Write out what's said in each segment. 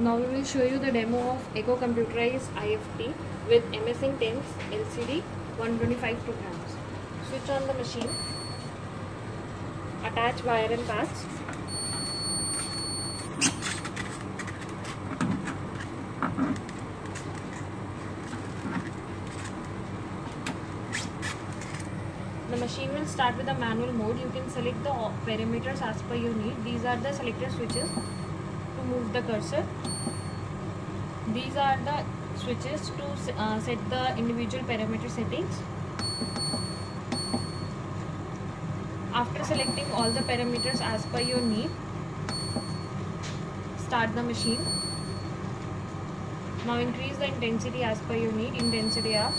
Now we will show you the demo of Eco Computerized IFT with MSN TENS LCD 125 programs. Switch on the machine. Attach wire and parts. The machine will start with the manual mode. You can select the parameters as per your need. These are the selected switches to move the cursor. These are the switches to set the individual parameter settings. After selecting all the parameters as per your need, start the machine. Now increase the intensity as per your need. Intensity up,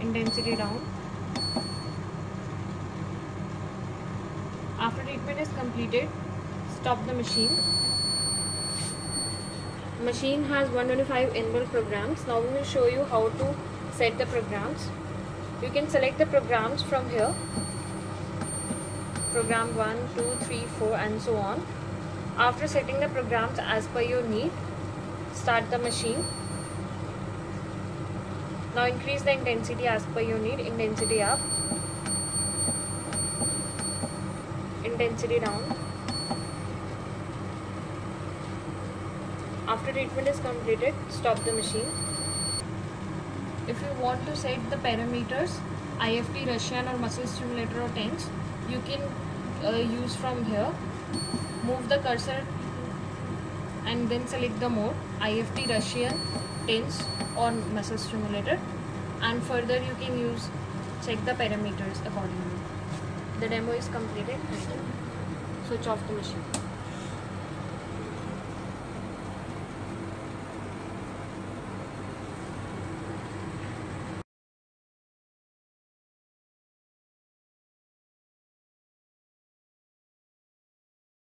intensity down. After treatment is completed, stop the machine. Machine has 125 inbuilt programs. Now we will show you how to set the programs. You can select the programs from here. Program 1, 2, 3, 4 and so on. After setting the programs as per your need, start the machine. Now increase the intensity as per your need. Intensity up, intensity down. After treatment is completed, stop the machine. If you want to set the parameters, IFT, Russian or muscle stimulator or TENS, you can use from here. Move the cursor and then select the mode, IFT, Russian, TENS or muscle stimulator, and further you can check the parameters accordingly. The demo is completed. Switch off the machine.